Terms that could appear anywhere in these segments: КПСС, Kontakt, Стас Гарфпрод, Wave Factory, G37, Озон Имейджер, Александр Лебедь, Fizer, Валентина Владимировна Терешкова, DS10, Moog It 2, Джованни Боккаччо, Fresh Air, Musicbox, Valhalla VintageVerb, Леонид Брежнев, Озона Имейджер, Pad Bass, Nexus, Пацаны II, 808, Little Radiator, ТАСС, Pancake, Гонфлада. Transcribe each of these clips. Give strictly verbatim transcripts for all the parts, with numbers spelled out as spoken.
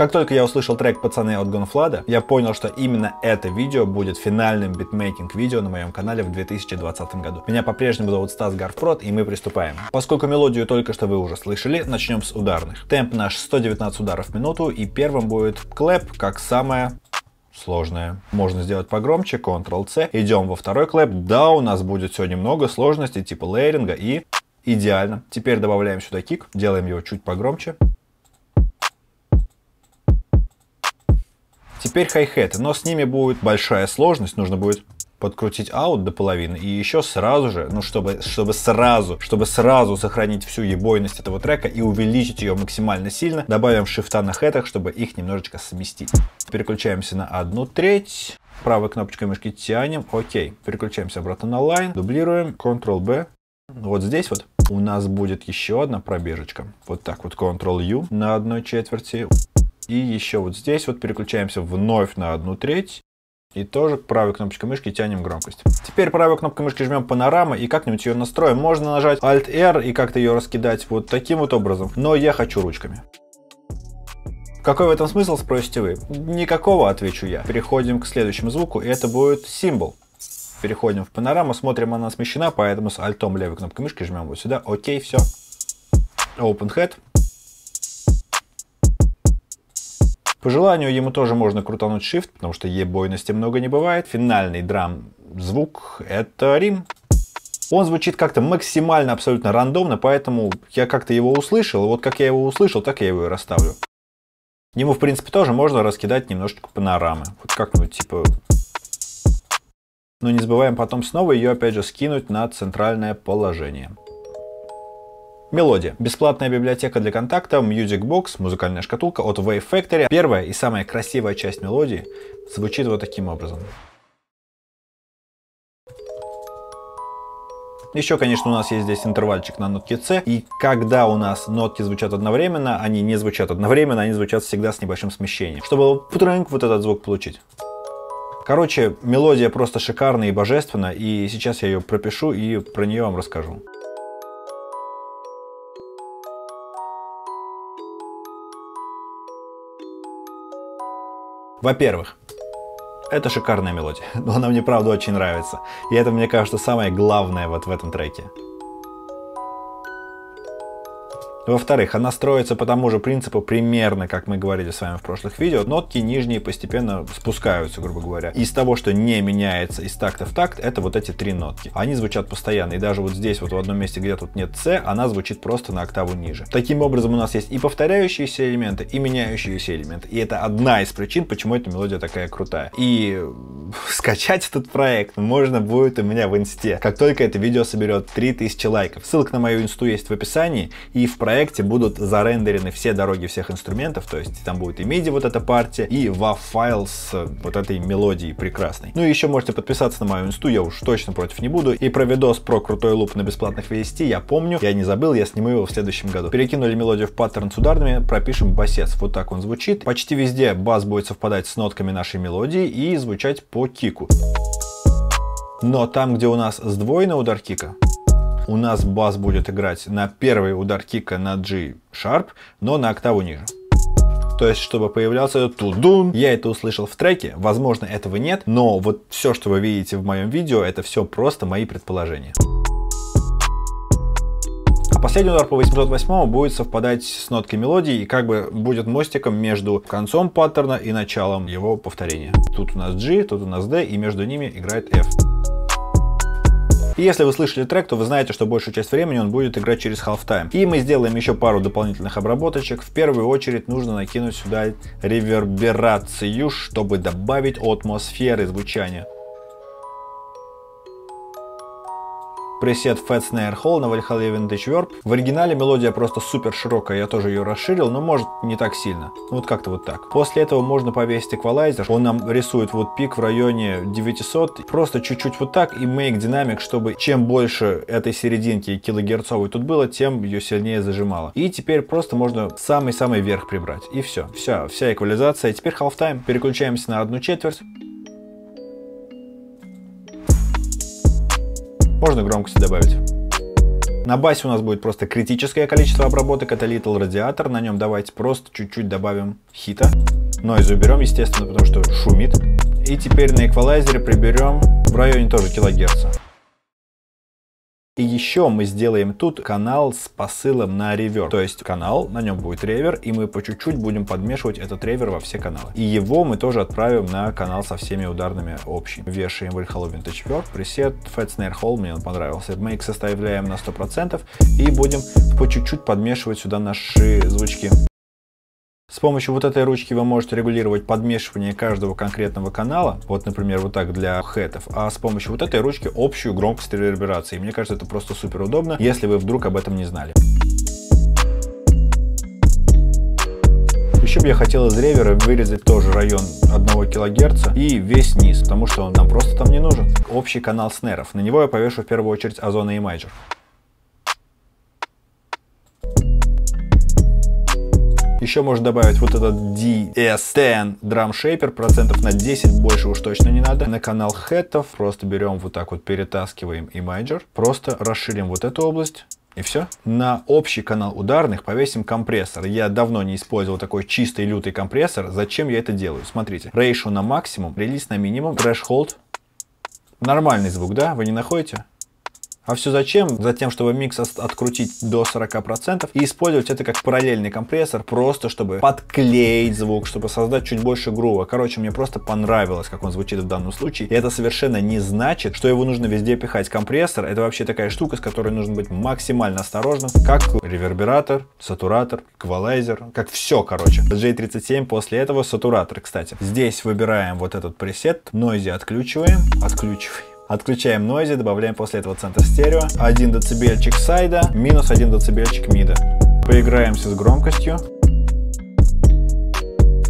Как только я услышал трек «Пацаны» от Гонфлада, я понял, что именно это видео будет финальным битмейкинг-видео на моем канале в две тысячи двадцатом году. Меня по-прежнему зовут Стас Гарфпрод, и мы приступаем. Поскольку мелодию только что вы уже слышали, начнем с ударных. Темп наш сто девятнадцать ударов в минуту, и первым будет клэп, как самое сложное. Можно сделать погромче, контрол-C. Идем во второй клэп. Да, у нас будет сегодня много сложностей, типа лейеринга, и идеально. Теперь добавляем сюда кик, делаем его чуть погромче. Теперь хай-хеты, но с ними будет большая сложность, нужно будет подкрутить аут до половины и еще сразу же, ну чтобы, чтобы сразу, чтобы сразу сохранить всю ебойность этого трека и увеличить ее максимально сильно, добавим шифта на хэтах, чтобы их немножечко совместить. Переключаемся на одну треть, правой кнопочкой мышки тянем, окей, переключаемся обратно на лайн, дублируем, контрол-B, вот здесь вот у нас будет еще одна пробежечка, вот так вот, контрол-U на одной четверти. И еще вот здесь вот переключаемся вновь на одну треть. И тоже правой кнопочкой мышки тянем громкость. Теперь правой кнопкой мышки жмем панорама и как-нибудь ее настроим. Можно нажать Alt-R и как-то ее раскидать вот таким вот образом. Но я хочу ручками. Какой в этом смысл, спросите вы? Никакого, отвечу я. Переходим к следующему звуку, и это будет символ. Переходим в панораму, смотрим, она смещена, поэтому с Alt-ом левой кнопкой мышки жмем вот сюда. Окей, все. Open Head. По желанию ему тоже можно крутануть shift, потому что ебойности много не бывает. Финальный драм-звук — это рим. Он звучит как-то максимально абсолютно рандомно, поэтому я как-то его услышал. Вот как я его услышал, так я его и расставлю. Ему, в принципе, тоже можно раскидать немножечко панорамы. Вот как-нибудь типа... Но не забываем потом снова ее опять же скинуть на центральное положение. Мелодия. Бесплатная библиотека для Контакта, Musicbox, музыкальная шкатулка от Wave Factory. Первая и самая красивая часть мелодии звучит вот таким образом. Еще, конечно, у нас есть здесь интервальчик на нотке С, и когда у нас нотки звучат одновременно, они не звучат одновременно, они звучат всегда с небольшим смещением, чтобы вот этот звук получить. Короче, мелодия просто шикарная и божественна, и сейчас я ее пропишу и про нее вам расскажу. Во-первых, это шикарная мелодия, но она мне правда очень нравится. И это, мне кажется, самое главное вот в этом треке. Во-вторых, она строится по тому же принципу примерно, как мы говорили с вами в прошлых видео. Нотки нижние постепенно спускаются, грубо говоря. Из того, что не меняется из такта в такт, это вот эти три нотки. Они звучат постоянно, и даже вот здесь, вот в одном месте, где тут нет С, она звучит просто на октаву ниже. Таким образом, у нас есть и повторяющиеся элементы, и меняющиеся элементы. И это одна из причин, почему эта мелодия такая крутая. И скачать этот проект можно будет у меня в инсте, как только это видео соберет три тысячи лайков. Ссылка на мою инсту есть в описании, и в проекте В проекте будут зарендерены все дороги всех инструментов, то есть там будет и миди вот эта партия, и вав-файл с вот этой мелодией прекрасной. Ну и еще можете подписаться на мою инсту, я уж точно против не буду. И про видос про крутой луп на бесплатных ви эс ти я помню, я не забыл, я сниму его в следующем году. Перекинули мелодию в паттерн с ударными, пропишем басец, вот так он звучит. Почти везде бас будет совпадать с нотками нашей мелодии и звучать по кику. Но там, где у нас сдвоенный удар кика, у нас бас будет играть на первый удар кика на G-sharp, но на октаву ниже. То есть, чтобы появлялся тудун. Я это услышал в треке, возможно, этого нет, но вот все, что вы видите в моем видео, это все просто мои предположения. Последний удар по восемьсот восьмому будет совпадать с ноткой мелодии и как бы будет мостиком между концом паттерна и началом его повторения. Тут у нас G, тут у нас D, и между ними играет F. И если вы слышали трек, то вы знаете, что большую часть времени он будет играть через halftime. И мы сделаем еще пару дополнительных обработочек. В первую очередь нужно накинуть сюда реверберацию, чтобы добавить атмосферы звучания. Пресет Fat Snare Hall на Valhalla VintageVerb. В оригинале мелодия просто супер широкая, я тоже ее расширил, но может не так сильно. Вот как-то вот так. После этого можно повесить эквалайзер, он нам рисует вот пик в районе девятисот. Просто чуть-чуть вот так и make динамик, чтобы чем больше этой серединки килогерцовой тут было, тем ее сильнее зажимало. И теперь просто можно самый-самый верх прибрать. И все, вся, вся эквализация. Теперь halftime. Переключаемся на одну четверть. Можно громкость добавить. На басе у нас будет просто критическое количество обработок, это Little Radiator, на нем давайте просто чуть-чуть добавим хита. Нойз уберем, естественно, потому что шумит. И теперь на эквалайзере приберем в районе тоже килогерца. И еще мы сделаем тут канал с посылом на ревер. То есть канал, на нем будет ревер, и мы по чуть-чуть будем подмешивать этот ревер во все каналы. И его мы тоже отправим на канал со всеми ударными общими. Вешаем Wave Hollow VintageVerb, пресет Fat Snare Hole, мне он понравился. Make составляем на сто процентов и будем по чуть-чуть подмешивать сюда наши звучки. С помощью вот этой ручки вы можете регулировать подмешивание каждого конкретного канала, вот, например, вот так для хэтов, а с помощью вот этой ручки общую громкость реверберации. Мне кажется, это просто супер удобно, если вы вдруг об этом не знали. Еще бы я хотел из ревера вырезать тоже район одного килогерца и весь низ, потому что он нам просто там не нужен. Общий канал снэров, на него я повешу в первую очередь Озона Имейджер. Еще можно добавить вот этот ди эс десять Drum Shaper, процентов на десять больше уж точно не надо. На канал хэтов просто берем вот так вот, перетаскиваем Imaginer, просто расширим вот эту область. И все. На общий канал ударных повесим компрессор. Я давно не использовал такой чистый лютый компрессор. Зачем я это делаю? Смотрите. Ratio на максимум, релиз на минимум, threshold. Нормальный звук, да? Вы не находите? А все зачем? Затем, чтобы микс открутить до сорока процентов и использовать это как параллельный компрессор, просто чтобы подклеить звук, чтобы создать чуть больше грува. Короче, мне просто понравилось, как он звучит в данном случае. И это совершенно не значит, что его нужно везде пихать. Компрессор — это вообще такая штука, с которой нужно быть максимально осторожным, как ревербератор, сатуратор, эквалайзер, как все, короче. джи тридцать семь после этого сатуратор, кстати. Здесь выбираем вот этот пресет, нойзи отключиваем, отключиваем. Отключаем нойзи, добавляем после этого центр стерео, один децибельчик сайда, минус один децибельчик мида. Поиграемся с громкостью.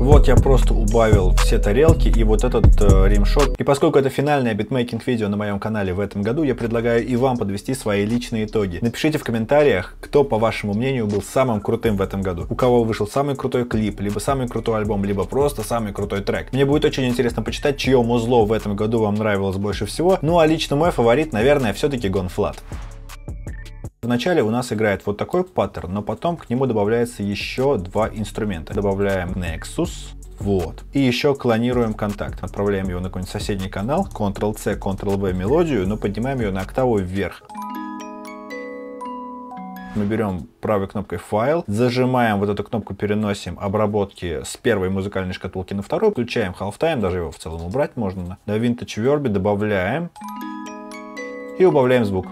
Вот я просто убавил все тарелки и вот этот э, римшот. И поскольку это финальное битмейкинг видео на моем канале в этом году, я предлагаю и вам подвести свои личные итоги. Напишите в комментариях, кто, по вашему мнению, был самым крутым в этом году. У кого вышел самый крутой клип, либо самый крутой альбом, либо просто самый крутой трек. Мне будет очень интересно почитать, чье музло в этом году вам нравилось больше всего. Ну а лично мой фаворит, наверное, все-таки Гонфлада. Вначале у нас играет вот такой паттерн, но потом к нему добавляется еще два инструмента. Добавляем Nexus, вот, и еще клонируем Kontakt. Отправляем его на какой-нибудь соседний канал, контрол си, контрол ви мелодию, но поднимаем ее на октаву вверх. Мы берем правой кнопкой файл, зажимаем вот эту кнопку, переносим обработки с первой музыкальной шкатулки на вторую, включаем halftime, даже его в целом убрать можно. На VintageVerb добавляем и убавляем звук.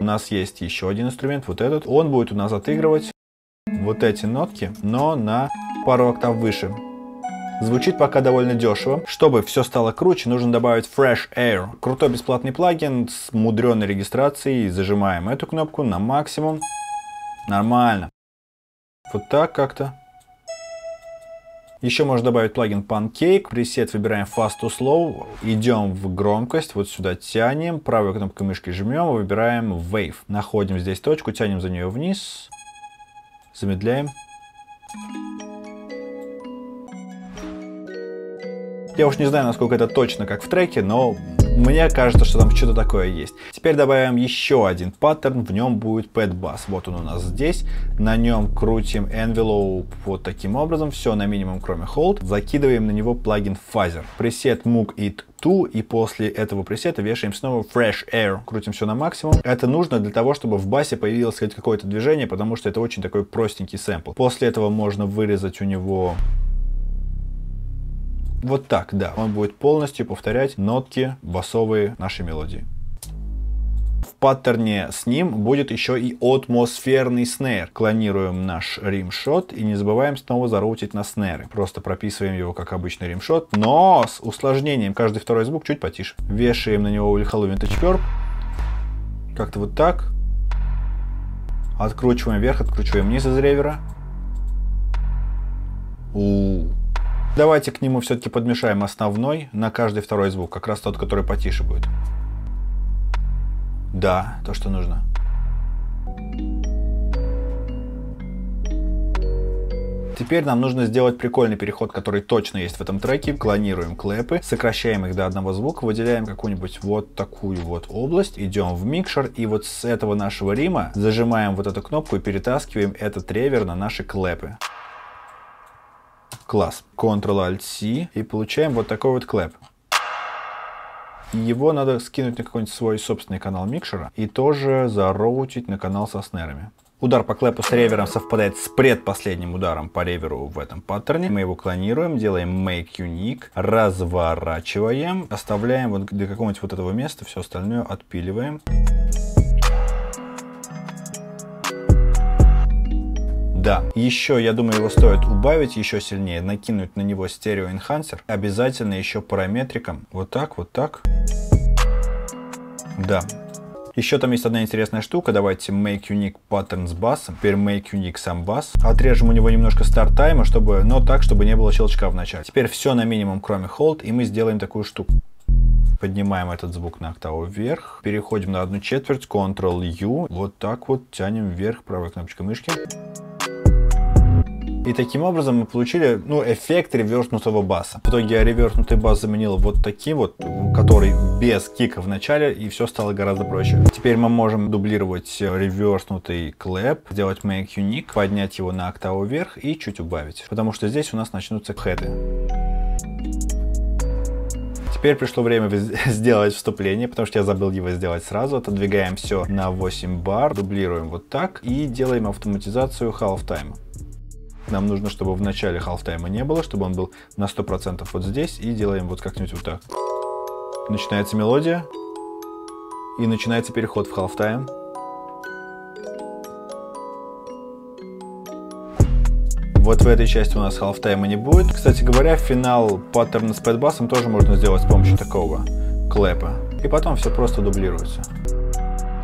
У нас есть еще один инструмент, вот этот. Он будет у нас отыгрывать вот эти нотки, но на пару октав выше. Звучит пока довольно дешево. Чтобы все стало круче, нужно добавить Fresh Air. Крутой бесплатный плагин с мудреной регистрацией. Зажимаем эту кнопку на максимум. Нормально. Вот так как-то. Еще можно добавить плагин Pancake, пресет выбираем Fast to Slow, идем в громкость, вот сюда тянем, правой кнопкой мышки жмем, выбираем Wave. Находим здесь точку, тянем за нее вниз, замедляем. Я уж не знаю, насколько это точно, как в треке, но мне кажется, что там что-то такое есть. Теперь добавим еще один паттерн, в нем будет Pad Bass. Вот он у нас здесь. На нем крутим Envelope вот таким образом, все на минимум, кроме Hold. Закидываем на него плагин Fizer. Пресет Moog It два, и после этого пресета вешаем снова Fresh Air. Крутим все на максимум. Это нужно для того, чтобы в басе появилось хоть какое-то движение, потому что это очень такой простенький сэмпл. После этого можно вырезать у него... Вот так, да. Он будет полностью повторять нотки басовые нашей мелодии. В паттерне с ним будет еще и атмосферный снэр. Клонируем наш римшот и не забываем снова зароутить на снэры. Просто прописываем его как обычный римшот, но с усложнением. Каждый второй звук чуть потише. Вешаем на него Valhalla VintageVerb. Как-то вот так. Откручиваем вверх, откручиваем вниз из ревера. У-у-у. Давайте к нему все-таки подмешаем основной на каждый второй звук, как раз тот, который потише будет. Да, то, что нужно. Теперь нам нужно сделать прикольный переход, который точно есть в этом треке. Клонируем клэпы, сокращаем их до одного звука, выделяем какую-нибудь вот такую вот область, идем в микшер и вот с этого нашего рима зажимаем вот эту кнопку и перетаскиваем этот ревер на наши клэпы. Класс. контрол альт си и получаем вот такой вот клэп. Его надо скинуть на какой-нибудь свой собственный канал микшера и тоже зароутить на канал со снэрами. Удар по клэпу с ревером совпадает с предпоследним ударом по реверу в этом паттерне. Мы его клонируем, делаем Make Unique, разворачиваем, оставляем вот до какого-нибудь вот этого места, все остальное отпиливаем. Да, еще, я думаю, его стоит убавить еще сильнее, накинуть на него стереоэнхансер, обязательно еще параметриком. Вот так, вот так. Да. Еще там есть одна интересная штука, давайте Make Unique Pattern с басом, теперь Make Unique сам бас, отрежем у него немножко старт тайма, чтобы, но так, чтобы не было щелчка в начале. Теперь все на минимум, кроме Hold, и мы сделаем такую штуку. Поднимаем этот звук на октаву вверх, переходим на одну четверть, контрол ю, вот так вот тянем вверх правой кнопочкой мышки. И таким образом мы получили, ну, эффект реверснутого баса. В итоге я реверснутый бас заменил вот таким вот, который без кика в начале, и все стало гораздо проще. Теперь мы можем дублировать реверснутый клэп, сделать Make Unique, поднять его на октаву вверх и чуть убавить, потому что здесь у нас начнутся хэты. Теперь пришло время сделать вступление, потому что я забыл его сделать сразу. Отодвигаем все на восемь бар, дублируем вот так и делаем автоматизацию halftime. Нам нужно, чтобы в начале халфтайма не было, чтобы он был на сто процентов вот здесь. И делаем вот как-нибудь вот так. Начинается мелодия. И начинается переход в халфтайм. Вот в этой части у нас халфтайма не будет. Кстати говоря, финал паттерна с пэдбасом тоже можно сделать с помощью такого клэпа. И потом все просто дублируется.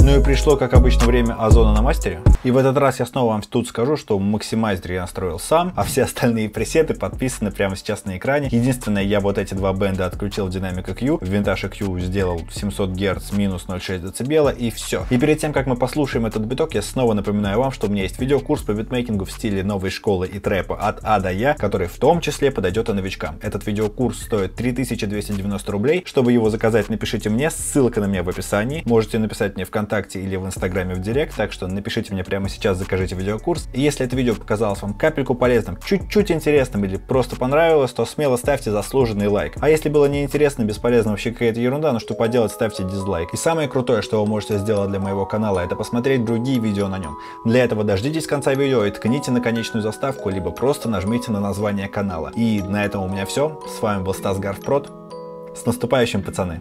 Ну и пришло, как обычно, время Озона на мастере. И в этот раз я снова вам тут скажу, что максимайзер я настроил сам, а все остальные пресеты подписаны прямо сейчас на экране. Единственное, я вот эти два бенда отключил в динамика Q, в винтаж Q сделал семьсот герц минус ноль целых шесть десятых децибела и все. И перед тем, как мы послушаем этот биток, я снова напоминаю вам, что у меня есть видеокурс по битмейкингу в стиле новой школы и трэпа от А до Я, который в том числе подойдет и новичкам. Этот видеокурс стоит три тысячи двести девяносто рублей. Чтобы его заказать, напишите мне, ссылка на меня в описании. Можете написать мне в контакте или в инстаграме в директ, так что напишите мне прямо сейчас, закажите видеокурс. И если это видео показалось вам капельку полезным, чуть-чуть интересным или просто понравилось, то смело ставьте заслуженный лайк. А если было неинтересно, бесполезно, вообще какая-то ерунда, ну что поделать, ставьте дизлайк. И самое крутое, что вы можете сделать для моего канала, это посмотреть другие видео на нем. Для этого дождитесь конца видео и ткните на конечную заставку, либо просто нажмите на название канала. И на этом у меня все. С вами был Стас Гарфпрод. С наступающим, пацаны!